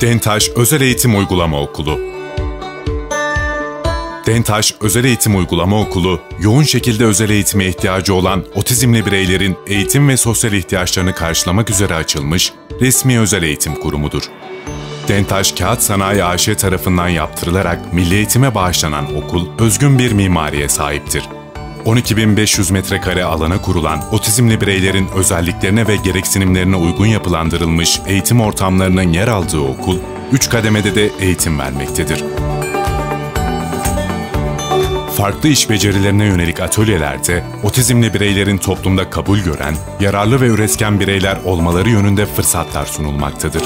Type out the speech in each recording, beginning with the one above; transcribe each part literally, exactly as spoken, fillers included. Dentaş Özel Eğitim Uygulama Okulu. Dentaş Özel Eğitim Uygulama Okulu, yoğun şekilde özel eğitime ihtiyacı olan otizmli bireylerin eğitim ve sosyal ihtiyaçlarını karşılamak üzere açılmış resmi özel eğitim kurumudur. Dentaş Kağıt Sanayi A Ş tarafından yaptırılarak milli eğitime bağışlanan okul, özgün bir mimariye sahiptir. on iki bin beş yüz metrekare alana kurulan, otizmli bireylerin özelliklerine ve gereksinimlerine uygun yapılandırılmış eğitim ortamlarının yer aldığı okul, üç kademede de eğitim vermektedir. Farklı iş becerilerine yönelik atölyelerde, otizmli bireylerin toplumda kabul gören, yararlı ve üretken bireyler olmaları yönünde fırsatlar sunulmaktadır.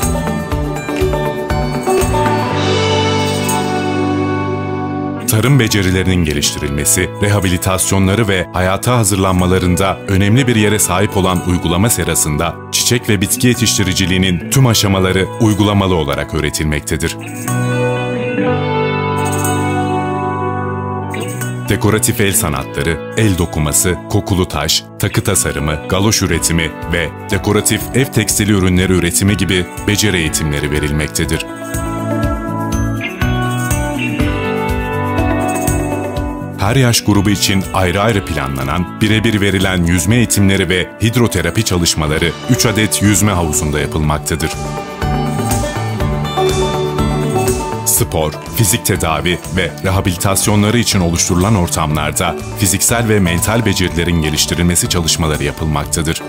Tarım becerilerinin geliştirilmesi, rehabilitasyonları ve hayata hazırlanmalarında önemli bir yere sahip olan uygulama serasında çiçek ve bitki yetiştiriciliğinin tüm aşamaları uygulamalı olarak öğretilmektedir. Dekoratif el sanatları, el dokuması, kokulu taş, takı tasarımı, galoş üretimi ve dekoratif ev tekstili ürünleri üretimi gibi beceri eğitimleri verilmektedir. Her yaş grubu için ayrı ayrı planlanan, birebir verilen yüzme eğitimleri ve hidroterapi çalışmaları üç adet yüzme havuzunda yapılmaktadır. Spor, fizik tedavi ve rehabilitasyonları için oluşturulan ortamlarda fiziksel ve mental becerilerin geliştirilmesi çalışmaları yapılmaktadır.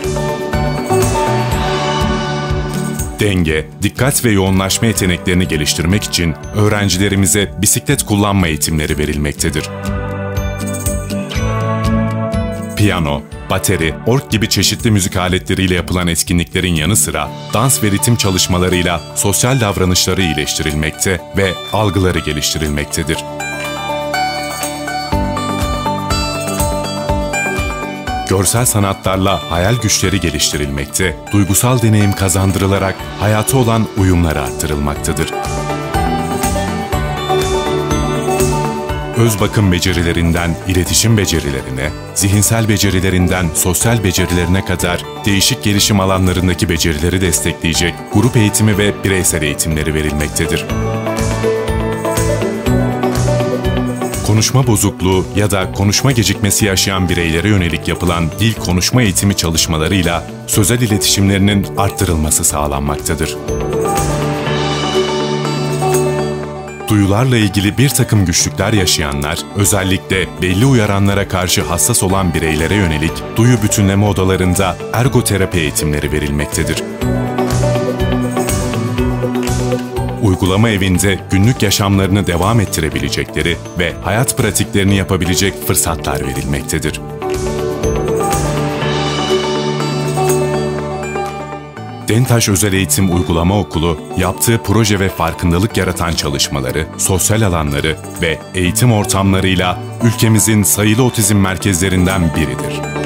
Denge, dikkat ve yoğunlaşma yeteneklerini geliştirmek için öğrencilerimize bisiklet kullanma eğitimleri verilmektedir. Piyano, bateri, org gibi çeşitli müzik aletleriyle yapılan etkinliklerin yanı sıra dans ve ritim çalışmalarıyla sosyal davranışları iyileştirilmekte ve algıları geliştirilmektedir. Görsel sanatlarla hayal güçleri geliştirilmekte, duygusal deneyim kazandırılarak hayata olan uyumları arttırılmaktadır. Öz bakım becerilerinden iletişim becerilerine, zihinsel becerilerinden sosyal becerilerine kadar değişik gelişim alanlarındaki becerileri destekleyecek grup eğitimi ve bireysel eğitimleri verilmektedir. Konuşma bozukluğu ya da konuşma gecikmesi yaşayan bireylere yönelik yapılan dil konuşma eğitimi çalışmalarıyla sözel iletişimlerinin arttırılması sağlanmaktadır. Duyularla ilgili bir takım güçlükler yaşayanlar, özellikle belli uyaranlara karşı hassas olan bireylere yönelik duyu bütünleme odalarında ergoterapi eğitimleri verilmektedir. Uygulama evinde günlük yaşamlarını devam ettirebilecekleri ve hayat pratiklerini yapabilecek fırsatlar verilmektedir. Dentaş Özel Eğitim Uygulama Okulu, yaptığı proje ve farkındalık yaratan çalışmaları, sosyal alanları ve eğitim ortamlarıyla ülkemizin sayılı otizm merkezlerinden biridir.